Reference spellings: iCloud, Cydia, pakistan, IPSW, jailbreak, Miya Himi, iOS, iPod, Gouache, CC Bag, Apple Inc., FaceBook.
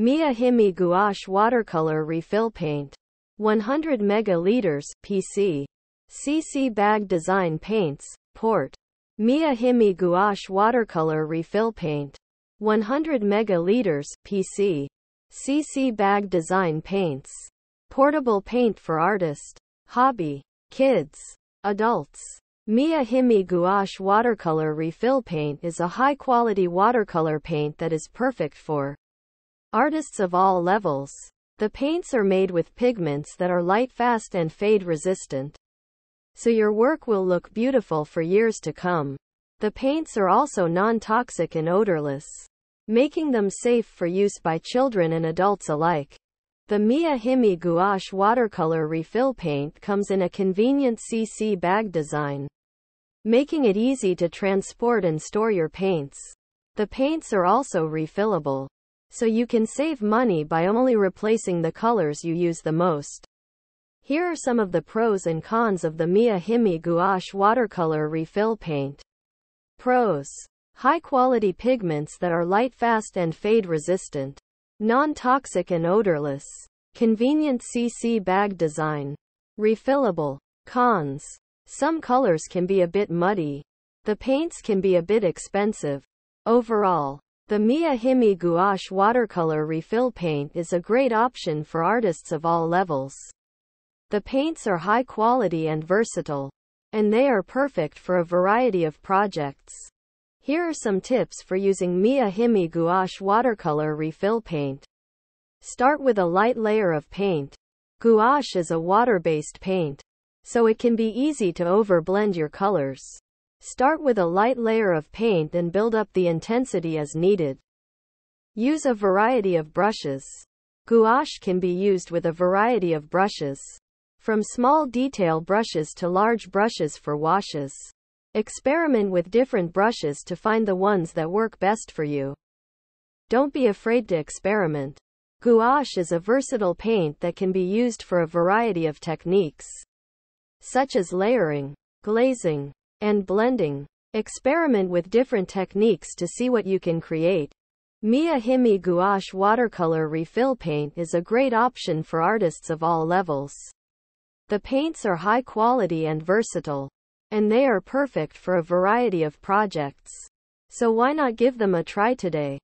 Miya Himi Gouache Watercolor Refill Paint 100 Megaliters, PC CC Bag Design Paints, Port Miya Himi Gouache Watercolor Refill Paint 100 Megaliters, PC CC Bag Design Paints Portable Paint for Artist, Hobby, Kids, Adults Miya Himi Gouache Watercolor Refill Paint is a high-quality watercolor paint that is perfect for artists of all levels. The paints are made with pigments that are light fast and fade resistant, so your work will look beautiful for years to come. The paints are also non-toxic and odorless, making them safe for use by children and adults alike. The Miya Himi Gouache Watercolor Refill Paint comes in a convenient CC bag design, making it easy to transport and store your paints. The paints are also refillable, so you can save money by only replacing the colors you use the most. Here are some of the pros and cons of the Miya Himi Gouache Watercolor Refill Paint. Pros: high-quality pigments that are light fast and fade resistant, non-toxic and odorless, convenient CC bag design, refillable. Cons: some colors can be a bit muddy. The paints can be a bit expensive. Overall, the Miya Himi Gouache Watercolor Refill Paint is a great option for artists of all levels. The paints are high quality and versatile, and they are perfect for a variety of projects. Here are some tips for using Miya Himi Gouache Watercolor Refill Paint. Start with a light layer of paint. Gouache is a water-based paint, so it can be easy to overblend your colors. Start with a light layer of paint and build up the intensity as needed. Use a variety of brushes. Gouache can be used with a variety of brushes, from small detail brushes to large brushes for washes. Experiment with different brushes to find the ones that work best for you. Don't be afraid to experiment. Gouache is a versatile paint that can be used for a variety of techniques, such as layering, glazing, and blending. Experiment with different techniques to see what you can create. Miya Himi Gouache Watercolor Refill Paint is a great option for artists of all levels. The paints are high quality and versatile, and they are perfect for a variety of projects. So why not give them a try today?